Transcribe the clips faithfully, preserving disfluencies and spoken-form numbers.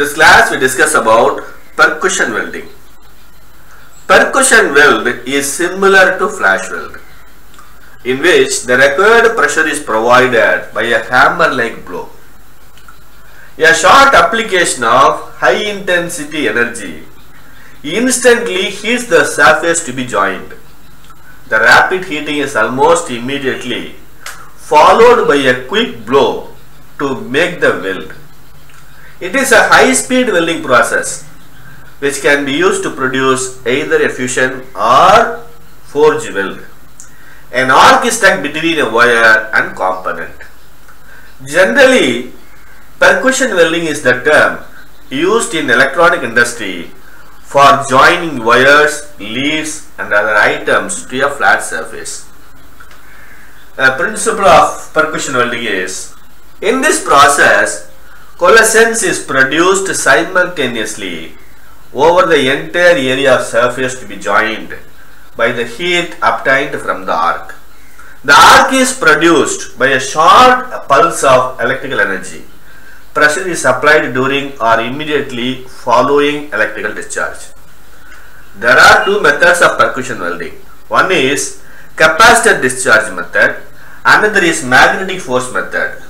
This class we discuss about percussion welding. Percussion weld is similar to flash weld, in which the required pressure is provided by a hammer-like blow. A short application of high-intensity energy instantly heats the surface to be joined. The rapid heating is almost immediately followed by a quick blow to make the weld. It is a high-speed welding process which can be used to produce either a fusion or forge weld. An arc is stuck between a wire and component. Generally, percussion welding is the term used in electronic industry for joining wires, leads and other items to a flat surface. The principle of percussion welding is, in this process, coalescence is produced simultaneously over the entire area of surface to be joined by the heat obtained from the arc. The arc is produced by a short pulse of electrical energy. Pressure is applied during or immediately following electrical discharge. There are two methods of percussion welding. One is capacitor discharge method, another is magnetic force method.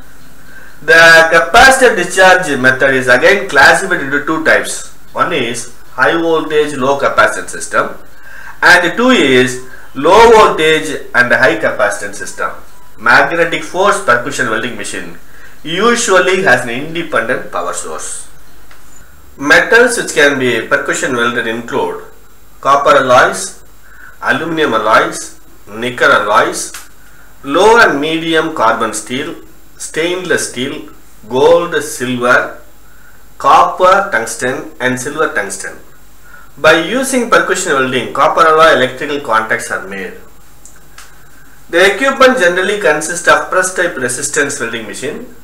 The capacitor discharge method is again classified into two types. One is high voltage low capacitance system, and two is low voltage and high capacitance system. Magnetic force percussion welding machine usually has an independent power source. Metals which can be percussion welded include copper alloys, aluminum alloys, nickel alloys, low and medium carbon steel, stainless steel, gold, silver, copper tungsten and silver tungsten. By using percussion welding, copper alloy electrical contacts are made. The equipment generally consists of press-type resistance welding machine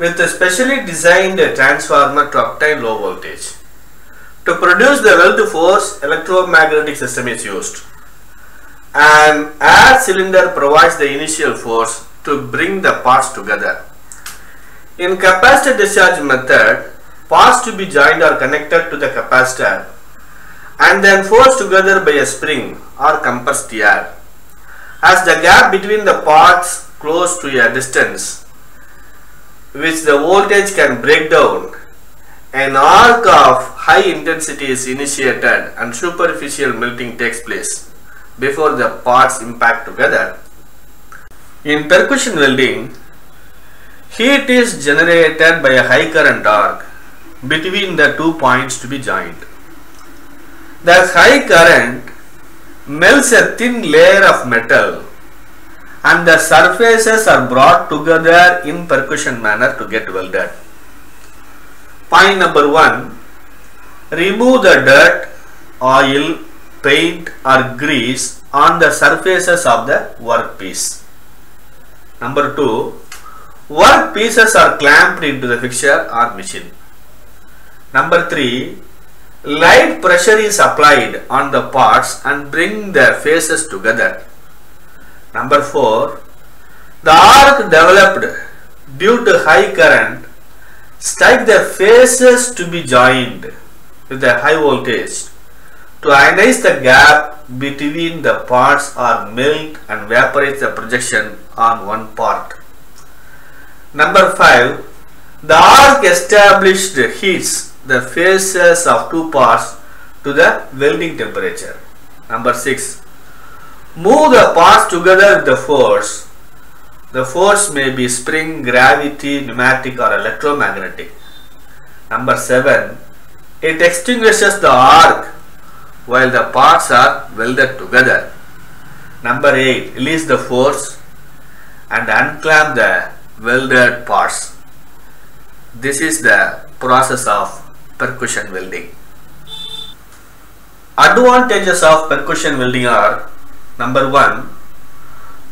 with a specially designed transformer to obtain low voltage. To produce the weld force, electromagnetic system is used. An air cylinder provides the initial force to bring the parts together. In capacitor discharge method, parts to be joined are connected to the capacitor and then forced together by a spring or compressed air. As the gap between the parts close to a distance which the voltage can break down, an arc of high intensity is initiated and superficial melting takes place before the parts impact together. In percussion welding, heat is generated by a high current arc between the two points to be joined. The high current melts a thin layer of metal and the surfaces are brought together in percussion manner to get welded. Point number one, remove the dirt, oil, paint or grease on the surfaces of the workpiece. Number two, work pieces are clamped into the fixture or machine. Number three, light pressure is applied on the parts and bring their faces together. Number four, the arc developed due to high current strikes their faces to be joined with a high voltage to ionize the gap between the parts or melt and vaporize the projection on one part. Number five, the arc established heats the faces of two parts to the welding temperature. Number six, move the parts together with the force. The force may be spring, gravity, pneumatic or electromagnetic. Number seven, it extinguishes the arc while the parts are welded together. Number eight, release the force and unclamp the welded parts. This is the process of percussion welding. Advantages of percussion welding are, number one,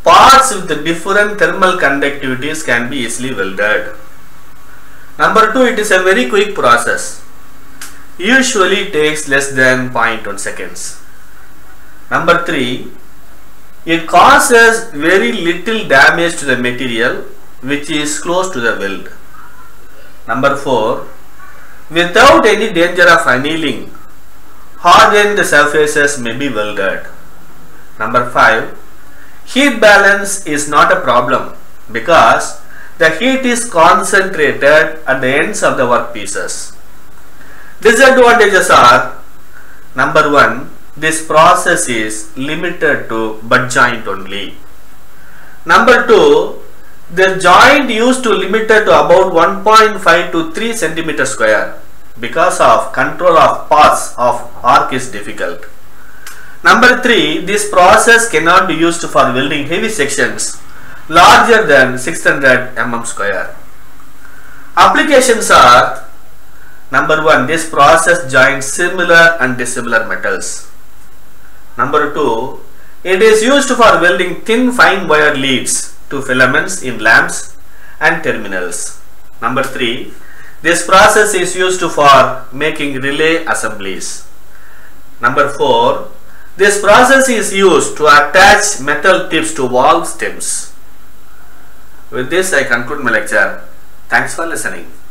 parts with the different thermal conductivities can be easily welded. Number two, it is a very quick process. Usually takes less than zero point one seconds. Number three, it causes very little damage to the material which is close to the weld. Number four, without any danger of annealing. Hardened surfaces may be welded. Number five. Heat balance is not a problem because the heat is concentrated at the ends of the workpieces. Disadvantages are: number one, this process is limited to butt joint only. Number two, the joint used to limited to about one point five to three centimeter square because of control of paths of arc is difficult. Number three, this process cannot be used for welding heavy sections larger than six hundred millimeters square. Applications are: number one, this process joins similar and dissimilar metals. Number two, it is used for welding thin fine wire leads to filaments in lamps and terminals. Number three, this process is used for making relay assemblies. Number four, this process is used to attach metal tips to valve stems. With this, I conclude my lecture. Thanks for listening.